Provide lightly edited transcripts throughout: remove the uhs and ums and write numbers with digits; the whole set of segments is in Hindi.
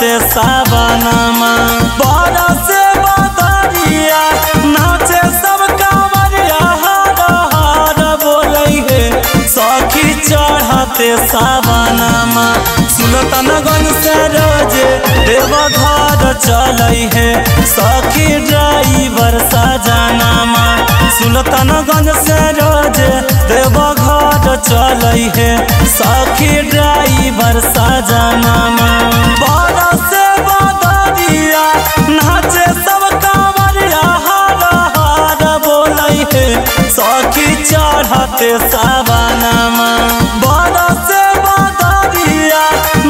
नाचे सावनमा बरस बदरिया नाचे सब कांवरिया हर हर बोलै हे सखी चढ़ते सावनमा। सुल्तानगंज से रोजे देवघर चलै हे सखी ड्राइवर सजनामा। सुल्तानगंज से रोजे देवघर चलै हे सखी ड्राइवर सजनामा। बरस बदरिया नाचे सब कांवरिया हर हर बोलै हे सखी चढ़ते सावनमा। बरस बदरिया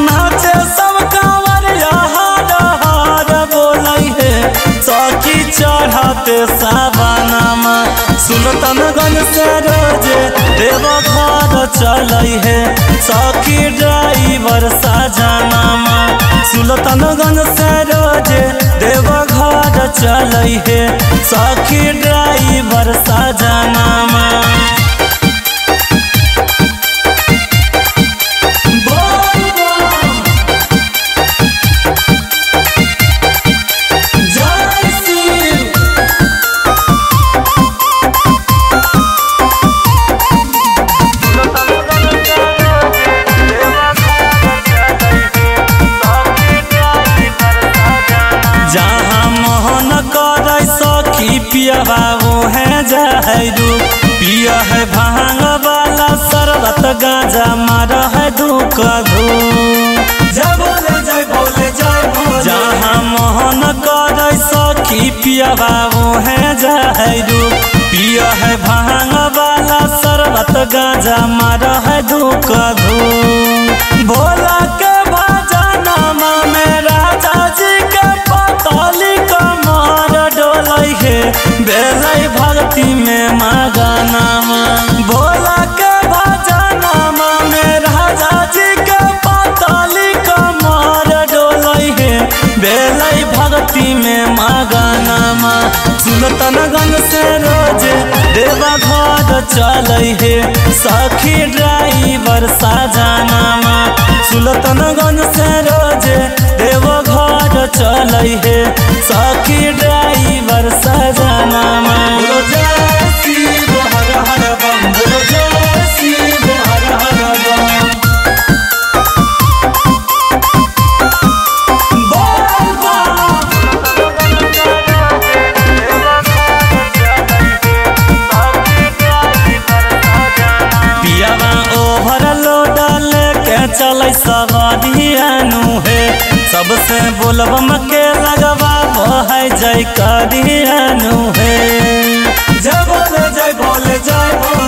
नाचे सब कांवरिया हर हर बोलै हे सखी चढ़ते सावनमा। सुल्तानगंज से रोजे देवघर चलै हे सखी ड्राइवर सजनामा। सुल्तानगंज से रोजे देवघर चलै हे सखी ड्राइवर सजनामा। बाबू है जहरू पिया है भांग वाला शरबत गांजा मारा है धूख धू। जहाँ मोहन कर सखी पिया बाबू है जहरू पिया है भांग वाला शरबत गांजा मारा है धूख धू। भोला के भजनामा में राजा जी के पतली कमर डोलै हे बेलै भक्ति में मगनामा। भोला के भजनामा में राजा जी के पतली कमर डोलै हे बेलै भक्ति में मगनामा। सुल्तानगंज से रोजे देवघर चलै हे सखी ड्राइवर सजनामा। सुल्तानगंज से रोजे देवघर चलै हे सखी ड्राइवर सजनामा। चलै सवारियानु है सबसे बोलबम के लगवा है जय करियानु है।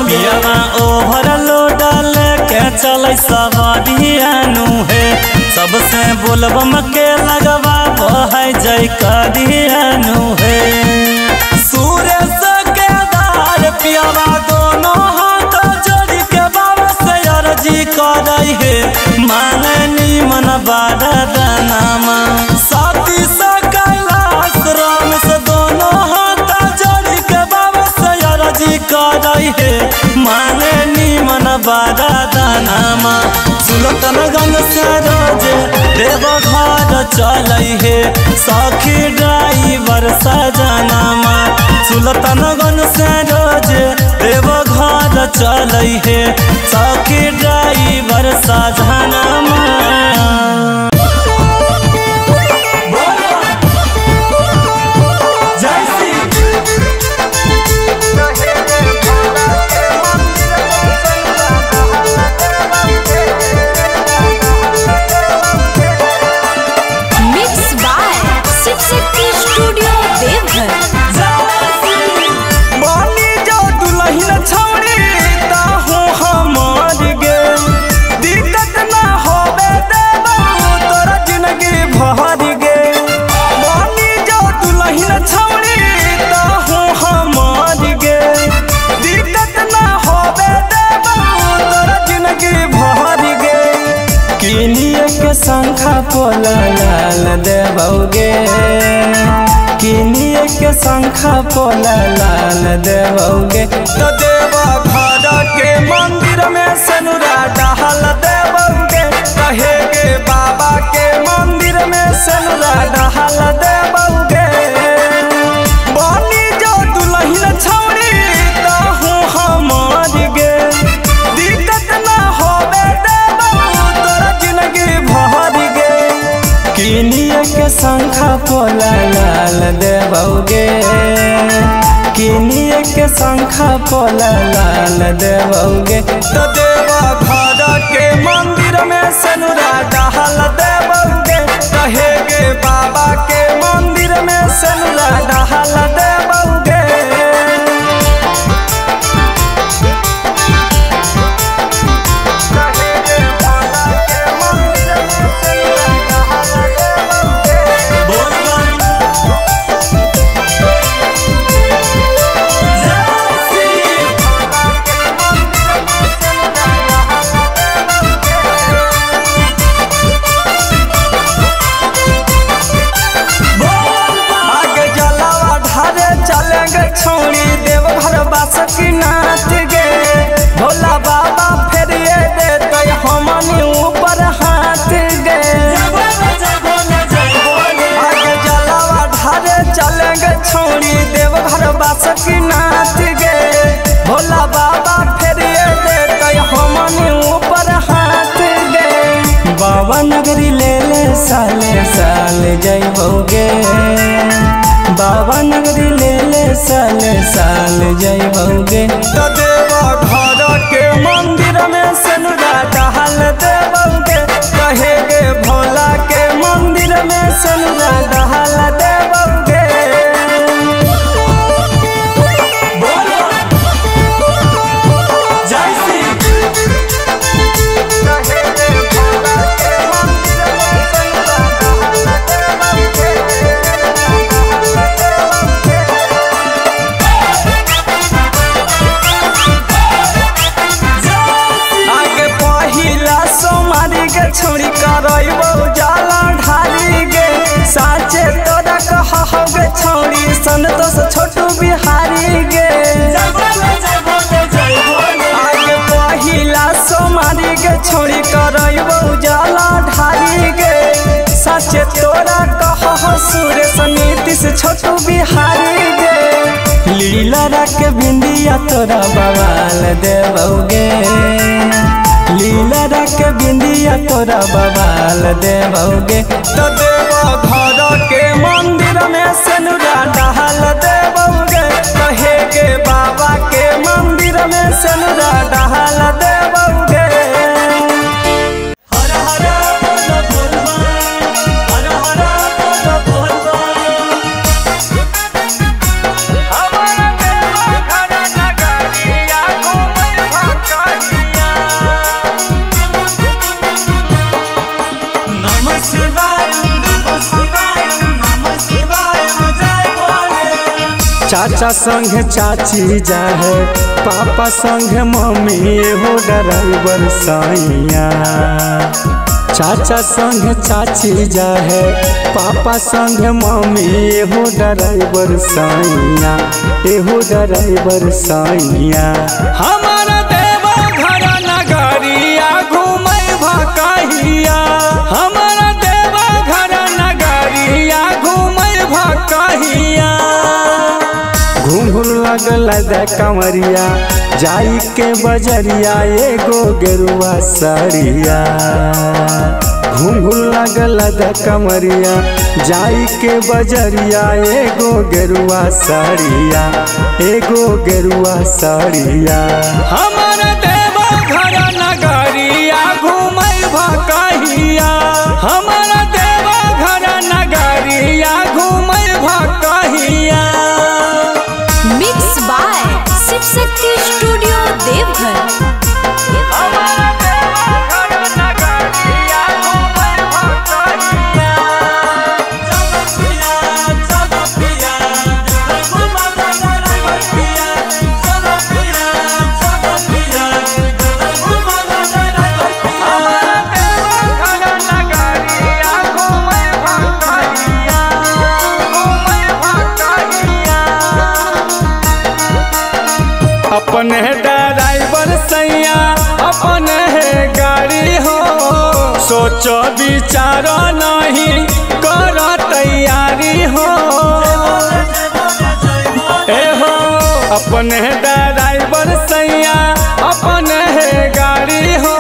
पियावा ओवरलोड लेके चलै सवारियानु है सबसे बोलबम के लगवा है जय करियानु है। सूरज के दार पियावा दोनों हाथ जोड़ के बाबा से अर्जी करै हे मांगनी मन बारदनामा। साथी से कैलाश राम से दोनों हाथ जोड़ के बाबा से अर्जी करै हे मांगनी मन बारदनामा। सुल्तानगंज से रोजे देवघर चलै हे सखी ड्राइवर सजनामा। सुल्तानगंज से रोजे देवघर चलै हे सखी ड्राइवर सजनामा। शंखा पोल लाल देवगे किनिए के शंखा पोल लाल देवगे तो देवा घर के मंदिर में सनुरा डाल देवगे कहे के बाबा के मंदिर में शंखा पोला लाल देवोगे किनिए के शंखा पोला लाल देवोगे तो देवघर के मंदिर में सनुरा डाल देवोगे कहेगे बाबा के मंदिर में सनुरा डाल देवोगे। नगरी ले ले साले साल जइबोगे बाबा नगरी ले ले साले साल जइबोगे तो देवघर के मंदिर में सनुरा डाल देवोगे कहेगे भोला के मंदिर में सनुरा डाल देवोगे। संतोष छोटू बिहारी गे आगे पहिला सोमारी गे छोड़ी करइबो उजाला ढारी गे साचे तोरा कह सुरेश नीतीश छोटू बिहारी गे लीला रख बिंदिया तोरा बवाल देवोगे लीला रख बिंदिया तोरा बवाल देवोगे तो देवघर के मंदिर में सनुरा डाल देवोगे कहेगे बाबा के मंदिर में सनुरा डाल देवोगे। चाचा संग चाची जाए पापा संग मम्मी हो ड्राइवर साइया चाचा संग चाची जाए पापा संग मम्मी हो ड्राइवर साइया एहो ड्राइवर साइया हमारा देवघर नगरिया घूमब कहिया हमारा देवघर नगरिया घूमब कहिया घूम लगल कंवरिया जाई के बजरिया एगो गेरुआ सरिया घूम लगल कंवरिया जाई के बजरिया एगो गेरुआ सरिया एगो गेरुआ सरिया हमारा देवघर नगरिया घूमब कहिया हमारा देवघर नगरिया घूमब कहिया। Mix by Shiv Shakti studio Deoghar. अपने ड्राइवर सैया अपने गाड़ी हो सोचो विचारो नहीं करो तैयारी हो एहो अपने ड्राइवर सैया अपने है गाड़ी हो।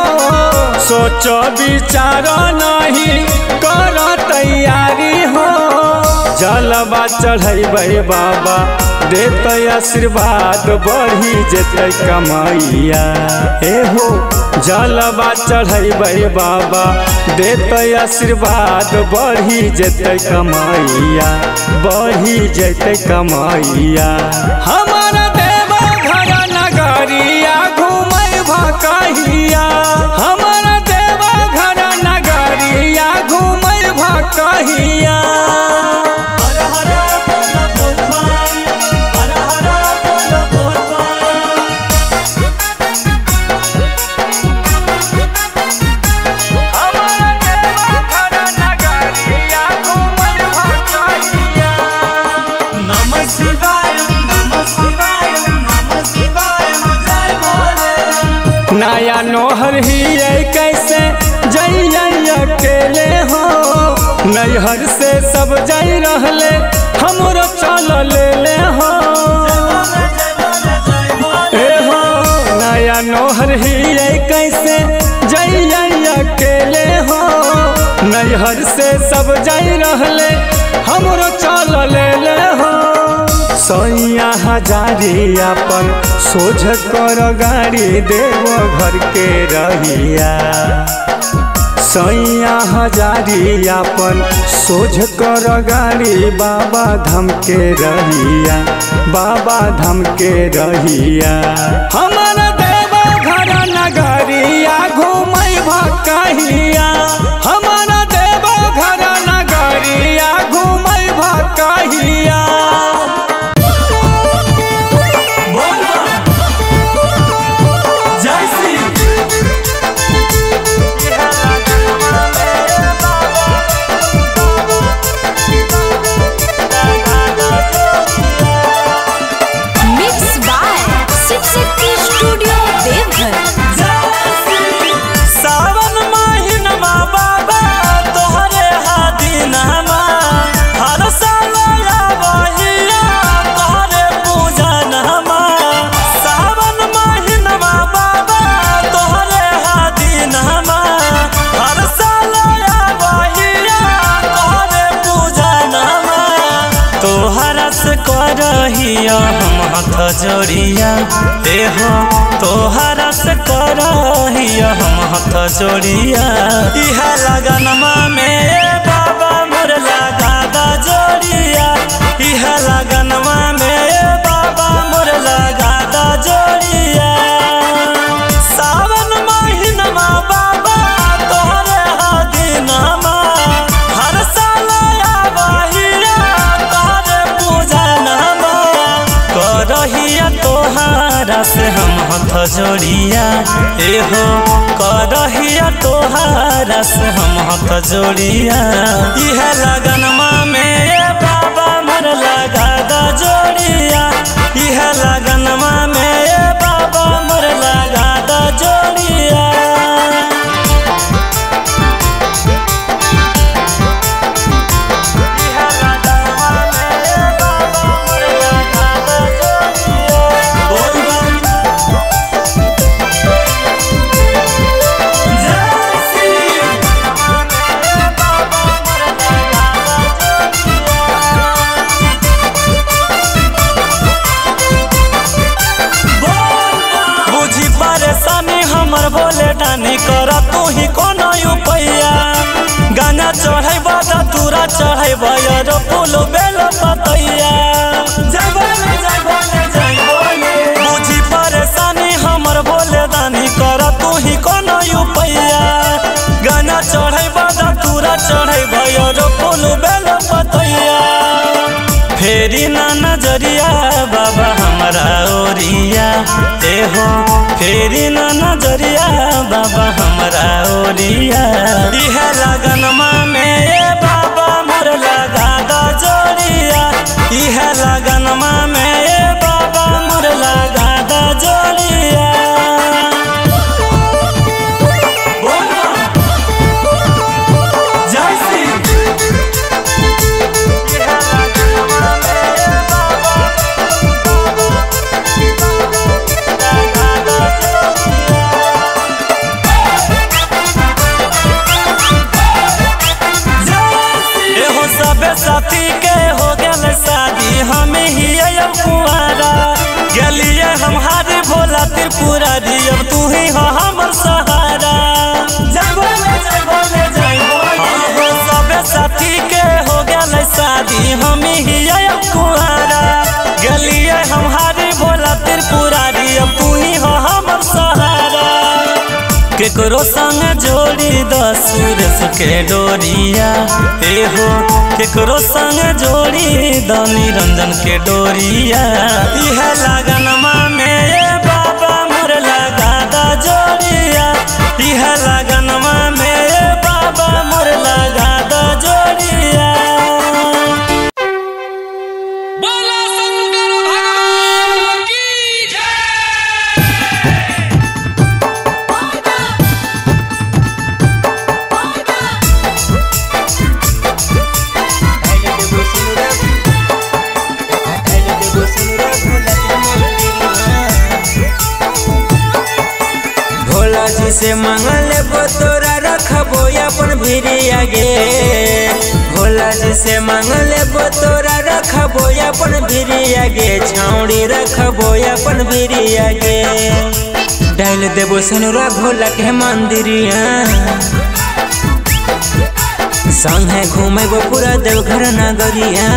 सोचो विचारो नहीं करो तैयारी हो। जलवा चढ़ेबै बाबा देते आशीर्वाद बढ़ी जेते कमाइया एहो। जलवा चढ़ेबै बाबा देते आशीर्वाद बढ़ी जेते कमाइया बढ़ी जेते कमाइया। हमारा देवघर नगरिया घूमैबा कहिया। हमारा देवघर नगरिया घूमैबा कहिया। नया नोहर ही कैसे जइया अकेले हो। नैहर से सब जाइ रहले हमरो चल ले हो एहो। नया नोहर ही कैसे जइया अकेले हो। नैहर से सब जाइ रहले हमरो चल ले हो। सैया हजारिया पर सोझ कर गाड़ी देवघर के रहिया। सैया हजारिया पर सोझ कर गाड़ी बाबा धाम के रहिया बाबा धाम के रहिया। हमारा देवघर नगरिया घूमैबा कहिया। हमारा देवघर नगरिया घूमैबा कहिया। करहिया हम हाथ जोड़िया देहो तोहरा से करहिया हम हाथ जोड़िया। इहा लगनमा में बाबा मोर लगा दा जोड़िया। इहा लगनमा में बाबा मोर लगा दा जोड़िया। सावन महीनमा बाबा तोहरे हा दिनमा हर साल करहिया तोहरा से हम हाथ जोड़िया एहो। करहिया तोहरा से हम हाथ जोड़िया। इहे लगनमा में बाबा मोर लगा दा जोड़िया। इहे लगनमा में बाबा मोर लगा दा जोड़िया। चढ़े भैर फूलो बेल पतैया। बुझी परेशानी हमर बोले दानी कर तू ही कोनो उपाया। गाना चढ़े बाधा तूरा चढ़े भैर फूलो बेल पतैया। फेरी ना नजरिया बाबा हमारा ओरिया एहो। फेरी ना नजरिया बाबा हमारा ओरिया। इह लगनमा में बाबा मोर लगा दा जोड़िया। इह लगनमा में बाबा मोर लगा दा जोड़िया। साथी के हो गल शादी हम ही अब कुआरा गलिए हमारे भोला त्रिपुरा जी अब तू ही हो हमर सहारा। सब साथी के हो गल शादी हम ही अब कुआरा गलिए हमारे भोला त्रिपुरा जी अब तू ही हो हमर सहारा। केकरो संग जोड़ी दस सुरेश के डोरिया ए हो केकरो संग जोड़ी द निरंजन के डोरिया इह लगनमा में ए बाबा मोर लगा द जोड़िया इह लगनमा में ए बाबा मोर लगा द जोड़िया। से मंगल तोरा रखबो अपन भिरिया गे भोला जी से मंगल तोरा रखबो अपन भिरिया गे छाउड़ी रखबो अपन भिरिया गे डाल देबो सनुरा भोला के मंदिरिया संग है घूमेबो पूरा देवघर नगरिया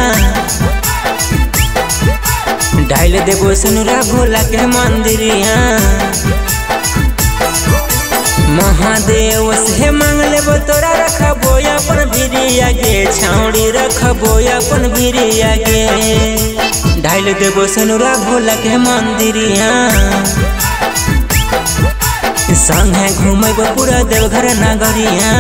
डाल देबो सनुरा भोला के मंदिरिया महादेव से मांगले वो तोरा रखबो अपन भिरिया गे छाउड़ी रखबो अपन भिरिया गे ढाल देबो सनुरा भोला के मंदिरिया संग है घूमेबो पूरा देवघर नगरिया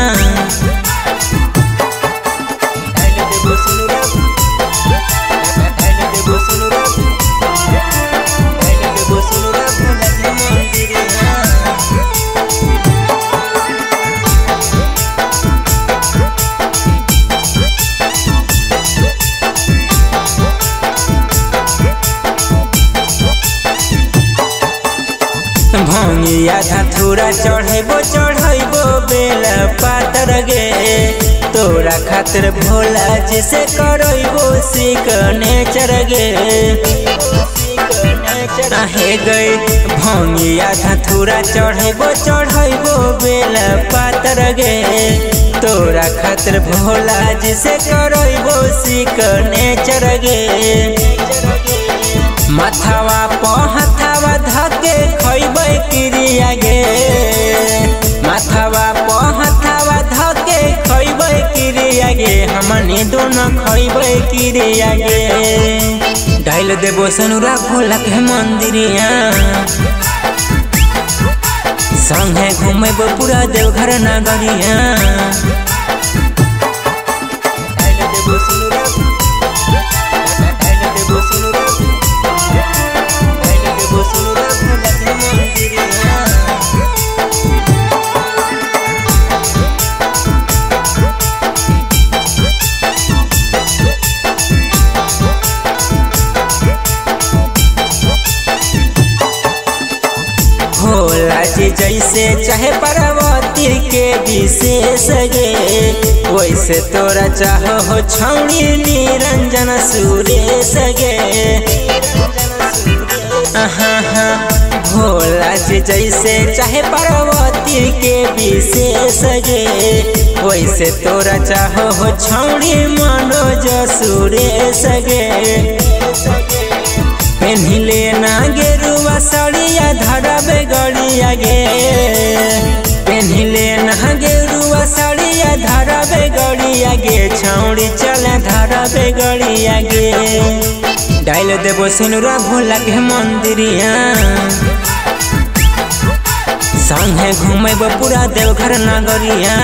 आधा थोड़ा चढ़ेबो चढ़ेबो बेला पातर गे तोरा खातिर भोला जी से करेबो सिकने चर गे हे गई भोंगी आधा थोड़ा चढ़ेबो चढ़ेबो बेला पातर गे तोरा खातिर भोला जी से करेबो सिकने चर गे माथावा पहथावा धके खइबै क्रिया गे माथावा पहथावा धके खइबै क्रिया गे हमनी दोनों खइबै क्रिया गे डाइल देबो सनुरा भोला के मंदिरिया संग है घूमेबो पूरा देवघर नगरिया जैसे चाहे पार्वती के विशेष गे वैसे तोरा चाहो हो छौड़ी निरंजन सुरेश गे भोला जी जैसे चाहे पार्वती के विशेष गे वैसे तोरा चाहो हो छौड़ी मनोज सुरेश गे पेन्हिले ना गेरुआ साड़िया धराबे गड़िया गे पेन्हिले ना गेरुआ साड़िया धराबे गड़िया गे छौड़ी चल धराबे गड़िया गे डाइल देबो सनुरा भोला के मंदिरिया संग है घूमेबो पूरा देवघर नगरिया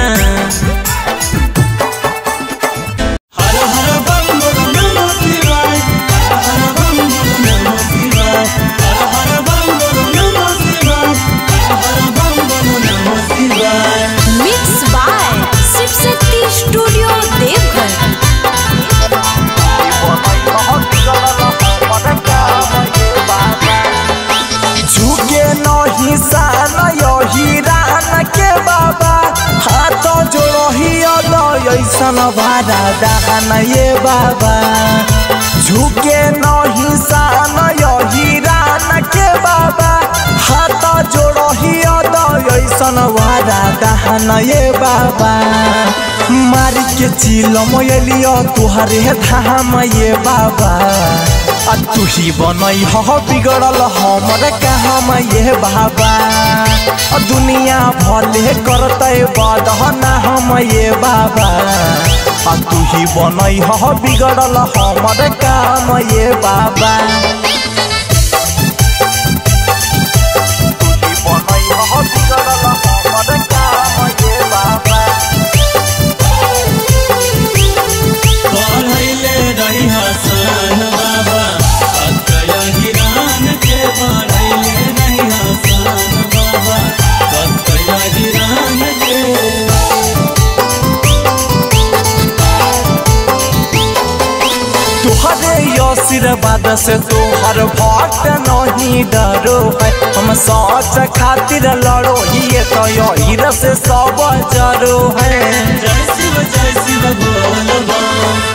मन भरा दहन ये बाबा झुके नहीं सान यो हीरान के बाबा हाथ जोड़ही ऐसन भरा दहन ये बाबा मार के चिलम लियो तुहरे धाम ये बाबा तू ही बनई हो बिगड़ल हमरे काम ये बाबा दुनिया भले करते बदहना हम ये बाबा तू ही बनई हो बिगड़ल हमरे काम ये बाबा आशीर्वाद से तोहर भट नहीं डरो है हम सोच खातिर लड़ो ये तो यही से सब जरो है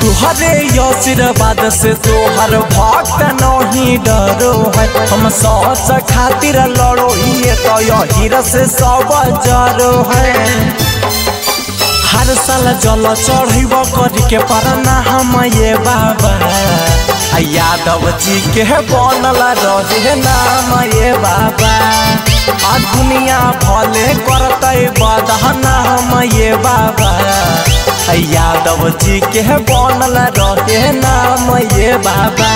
तुहरे आशीर्वाद से तोहर भट नहीं डरो है हम सोच खातिर लड़ो ये तो यही से सब जरो है हर साल जल चढ़ब कर के परना हम ये बाबा यादव जी के बनल रहे नाम ये बाबा दुनिया भले करते बदहना हम ये बाबा यादव जी के बनल रहे नाम ये बाबा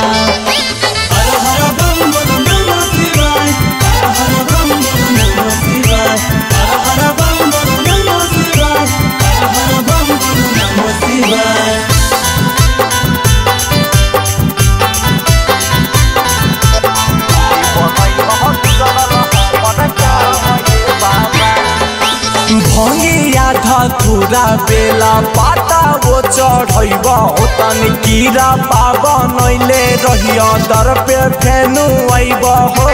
पूरा बेला पाता वो चढ़ब तन कीरा पाब नैले रहिय दर पे फेनू आईब हो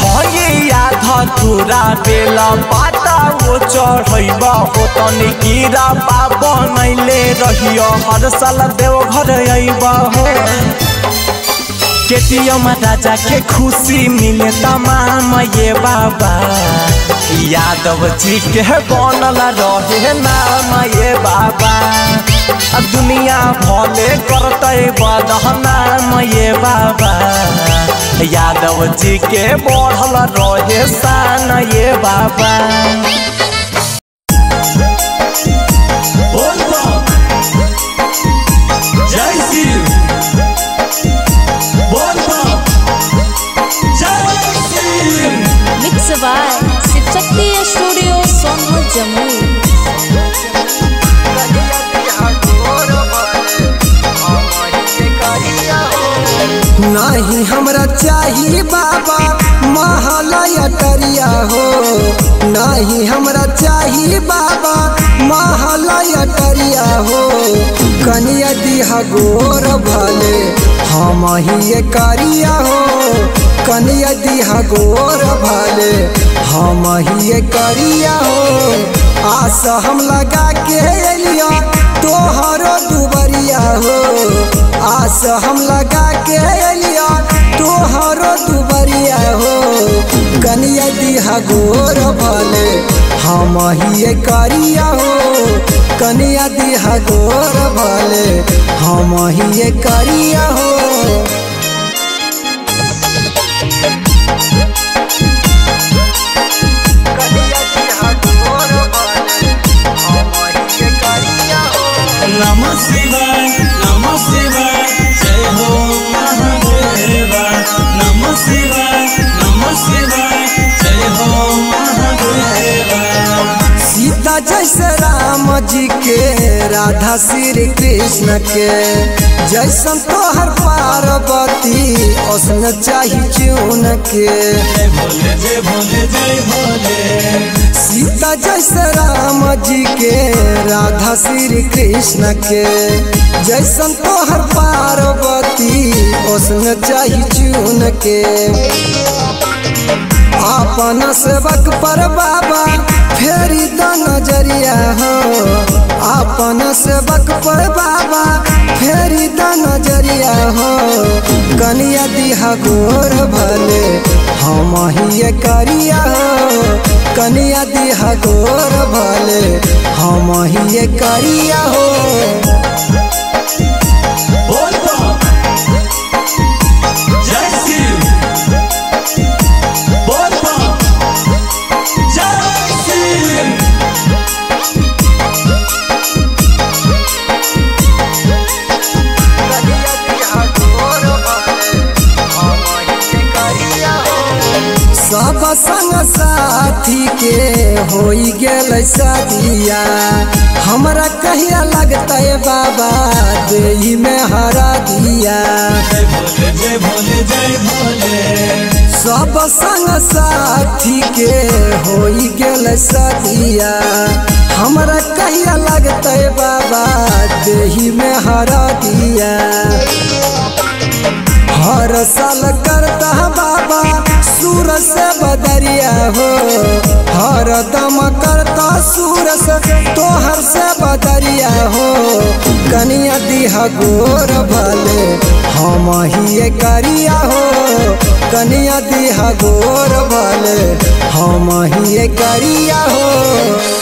भैया धतूरा बेला पाता वो चढ़ब तन कीरा पाब नैले रहिय हर साल देवघर आईब हो केटीएम राजा के खुशी मिले तमाम ये बाबा यादव जी के बनल रहे नाम ये बाबा दुनिया भले करते बदनाम ये बाबा यादव जी के बढ़ल रहे शान ये बाबा नहीं हमरा चाहिए बाबा महलया तरिया हो नहीं हमरा चाहिए बाबा महलया तरिया हो कनिया दिहा गोर भले हम ही करिया हो कनिया दिहा गोर भले हम ही करिया हो आस हम लगा के एलिया तोहरो दुबरिया हो आस हम लगा के एलिया तोहरो दुबरिया हो कनिया दिहा गोर भले हम ही करिया हो कनिया दिहा गोर भले हम ही करिया हो जैसे राम जी के राधा श्री कृष्ण के जैसन तोहर पार्वती ओसन चाही चून के जय भोले जय भोले सीता जैसे राम जी के राधा श्री कृष्ण के जैसन तोहर पार्वती ओसन चाही चून के अपन सेवक पर बाबा फेरी द नजरिया हो, अपन सेवक पर बाबा फेरी द नजरिया हो। कनिया दिहा गोर भले हम ही करिया हो, कनिया दिहा गोर भले हम ही करिया हो। सब संग साथी के होई गेल सदिया, हमरा कहिया लगता है बाबा देही में हरा दिया। जय भोले जय भोले, सब संग साथी के होई गेल सदिया, हमरा कहिया लगता है बाबा देही में हरा दिया। हर साल करता बाबा सूरज से बदरिया हो, हर दम करता सूरज तोहर से बदरिया हो। कनिया दिहा गोर भले हम ही करिया हो, कनिया दिहा गोर भले हम ही करिया हो।